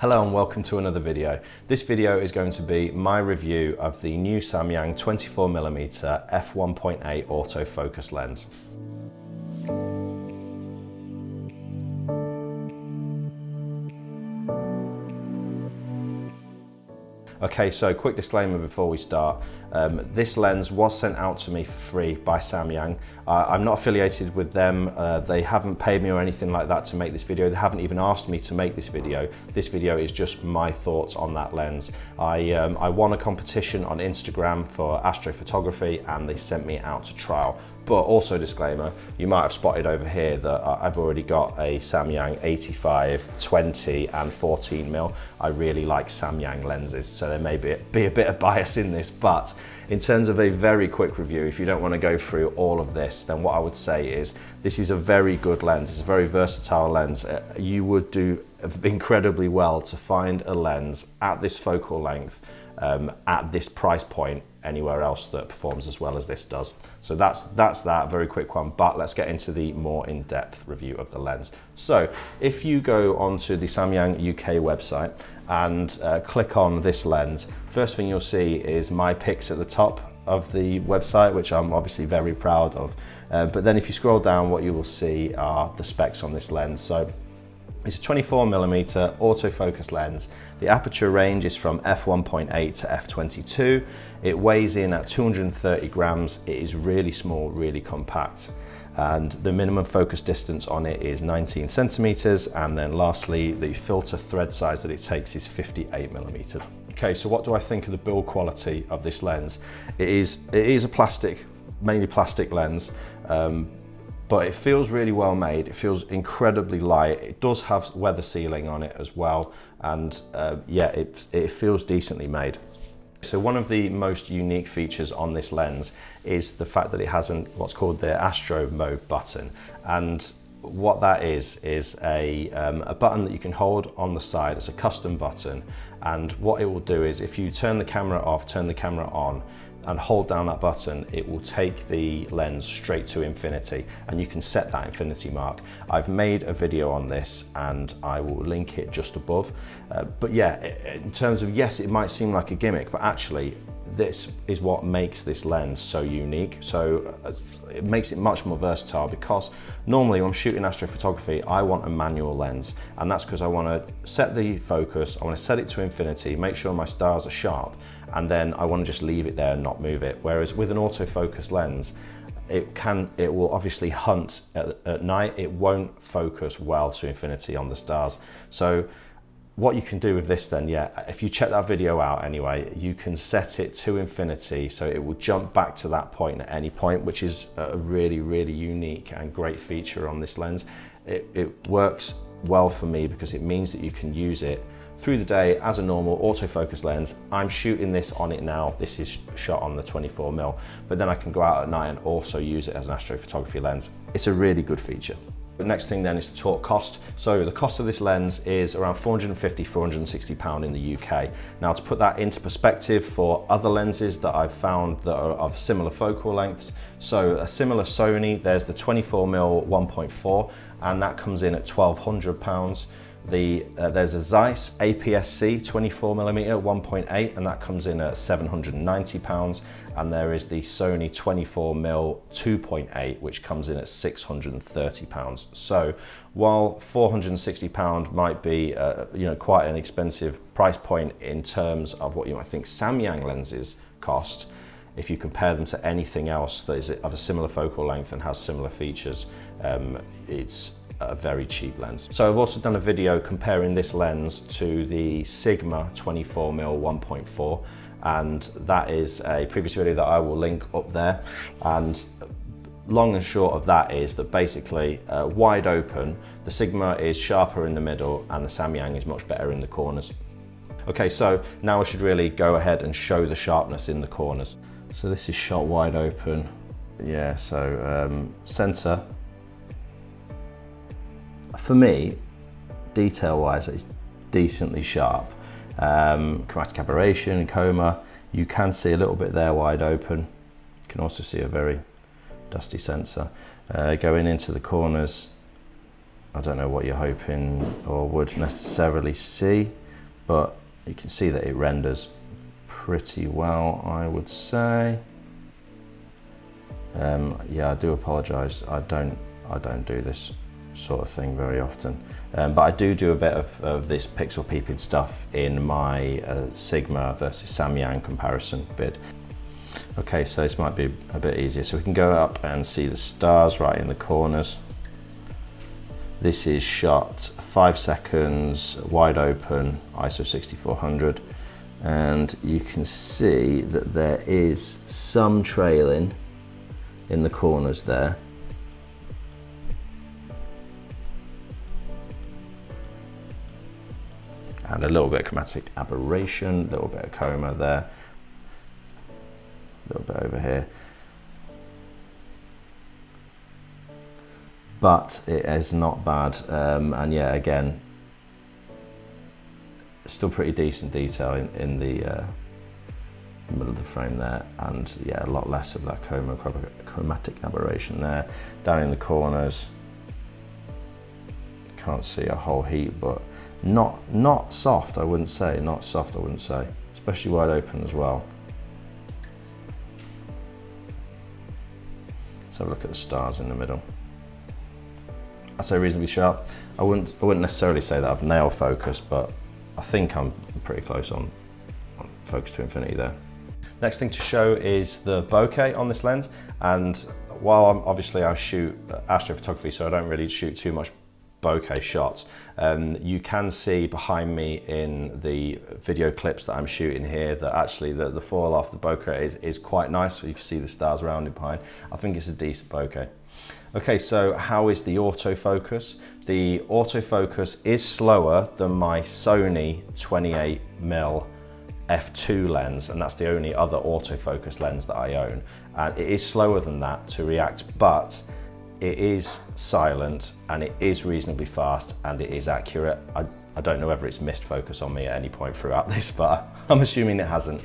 Hello and welcome to another video. This video is going to be my review of the new Samyang 24mm f1.8 autofocus lens. Okay, so quick disclaimer before we start. This lens was sent out to me for free by Samyang. I'm not affiliated with them. They haven't paid me or anything like that to make this video. They haven't even asked me to make this video. This video is just my thoughts on that lens. I won a competition on Instagram for astrophotography and they sent me out to trial. But also disclaimer, you might have spotted over here that I've already got a Samyang 85, 20 and 14mm. I really like Samyang lenses, so there may be a bit of bias in this, but in terms of a very quick review, if you don't want to go through all of this, then what I would say is this is a very good lens. It's a very versatile lens. You would do incredibly well to find a lens at this focal length, at this price point, anywhere else that performs as well as this does. So that's that very quick one, but let's get into the more in-depth review of the lens. So if you go onto the Samyang UK website and click on this lens, first thing you'll see is my pics at the top of the website, which I'm obviously very proud of. But then if you scroll down, what you will see are the specs on this lens. So it's a 24mm autofocus lens. The aperture range is from f1.8 to f22. It weighs in at 230 grams. It is really small, really compact. And the minimum focus distance on it is 19 centimeters. And then lastly, the filter thread size that it takes is 58mm. Okay, so what do I think of the build quality of this lens? It is a plastic, mainly plastic lens. But it feels really well made. It feels incredibly light. It does have weather sealing on it as well. And yeah, it feels decently made. So one of the most unique features on this lens is the fact that it has what's called the Astro Mode button. And what that is a button that you can hold on the side. It's a custom button. And what it will do is if you turn the camera off, turn the camera on, and hold down that button, it will take the lens straight to infinity, and you can set that infinity mark. I've made a video on this and I will link it just above. But yeah, in terms of, yes, it might seem like a gimmick, but actually this is what makes this lens so unique. So it makes it much more versatile, because normally when I'm shooting astrophotography, I want a manual lens, and that's because I want to set the focus, I want to set it to infinity, make sure my stars are sharp, and then I want to just leave it there and not move it. Whereas with an autofocus lens, it will obviously hunt at night. It won't focus well to infinity on the stars. So what you can do with this then, yeah, if you check that video out anyway, you can set it to infinity, so it will jump back to that point at any point, which is a really, really unique and great feature on this lens. It works well for me because it means that you can use it through the day as a normal autofocus lens. I'm shooting this on it now. This is shot on the 24mm, but then I can go out at night and also use it as an astrophotography lens. It's a really good feature. The next thing then is to talk cost. So the cost of this lens is around £450–460 in the UK. Now, to put that into perspective for other lenses that I've found that are of similar focal lengths, so a similar Sony, there's the 24mm 1.4, and that comes in at £1,200. There's a Zeiss APS-C 24mm 1.8, and that comes in at £790, and there is the Sony 24mm 2.8, which comes in at £630. So while £460 might be quite an expensive price point in terms of what you might think Samyang lenses cost, if you compare them to anything else that is of a similar focal length and has similar features, it's a very cheap lens. So I've also done a video comparing this lens to the Sigma 24mm 1.4, and that is a previous video that I will link up there. And long and short of that is that basically wide open, the Sigma is sharper in the middle and the Samyang is much better in the corners. Okay, so now I should really go ahead and show the sharpness in the corners. So this is shot wide open. Yeah, so center. For me, detail-wise, it's decently sharp. Chromatic aberration, coma, you can see a little bit there wide open. You can also see a very dusty sensor. Going into the corners, I don't know what you're hoping or would necessarily see. but you can see that it renders pretty well, I would say. Yeah, I do apologize. I don't do this sort of thing very often, but I do a bit of this pixel peeping stuff in my Sigma versus Samyang comparison bid. Okay, so this might be a bit easier. So we can go up and see the stars right in the corners. This is shot 5 seconds, wide open, ISO 6400. And you can see that there is some trailing in the corners there. And a little bit of chromatic aberration, a little bit of coma there. A little bit over here. But it is not bad. And yeah, again, still pretty decent detail in the middle of the frame there. And yeah, a lot less of that coma, chromatic aberration there. Down in the corners, can't see a whole heap, but not soft, I wouldn't say. Not soft, I wouldn't say. Especially wide open as well. Have a look at the stars in the middle. I'd say reasonably sharp. I wouldn't necessarily say that I've nail focused, but I think I'm pretty close on focus to infinity there. Next thing to show is the bokeh on this lens, and while I shoot astrophotography, so I don't really shoot too much bokeh shots. You can see behind me in the video clips that I'm shooting here that actually the fall off the bokeh is quite nice. You can see the stars rounded behind. I think it's a decent bokeh. Okay, so how is the autofocus? The autofocus is slower than my Sony 28mm f2 lens, and that's the only other autofocus lens that I own. And it is slower than that to react, but it is silent and it is reasonably fast and it is accurate. I don't know whether it's missed focus on me at any point throughout this, but I'm assuming it hasn't.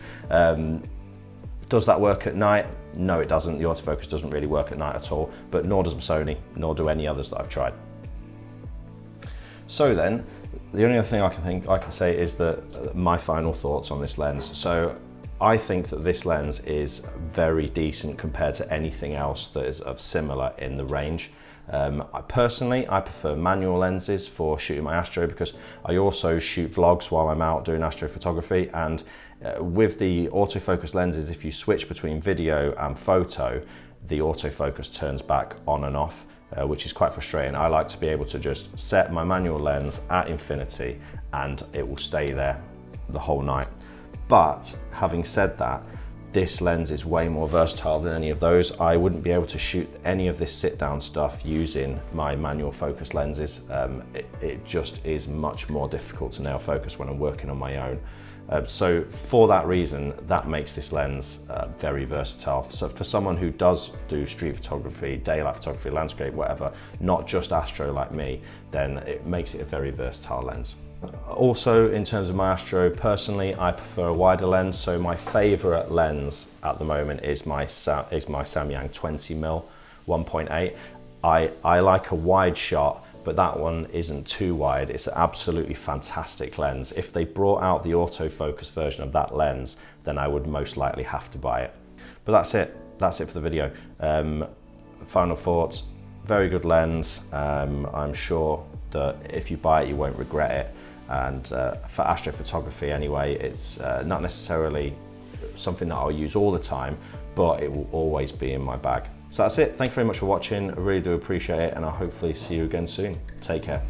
Does that work at night? No, it doesn't. The autofocus doesn't really work at night at all, but nor does Sony, nor do any others that I've tried. So then, the only other thing I can say is that my final thoughts on this lens. So I think that this lens is very decent compared to anything else that is of similar in the range. I personally prefer manual lenses for shooting my astro, because I also shoot vlogs while I'm out doing astrophotography, and with the autofocus lenses, if you switch between video and photo, the autofocus turns back on and off, which is quite frustrating. I like to be able to just set my manual lens at infinity and it will stay there the whole night. But having said that, this lens is way more versatile than any of those. I wouldn't be able to shoot any of this sit-down stuff using my manual focus lenses. It just is much more difficult to nail focus when I'm working on my own. So for that reason, that makes this lens very versatile. So for someone who does do street photography, daylight photography, landscape, whatever, not just astro like me, then it makes it a very versatile lens. Also, in terms of my astro, personally, I prefer a wider lens. So my favorite lens at the moment is my Samyang 20mm 1.8. I like a wide shot, but that one isn't too wide. It's an absolutely fantastic lens. If they brought out the autofocus version of that lens, then I would most likely have to buy it. But that's it. That's it for the video. Final thoughts, very good lens. I'm sure that if you buy it, you won't regret it. And for astrophotography anyway, it's not necessarily something that I'll use all the time, but it will always be in my bag. So that's it. Thank you very much for watching. I really do appreciate it, and I'll hopefully see you again soon. Take care.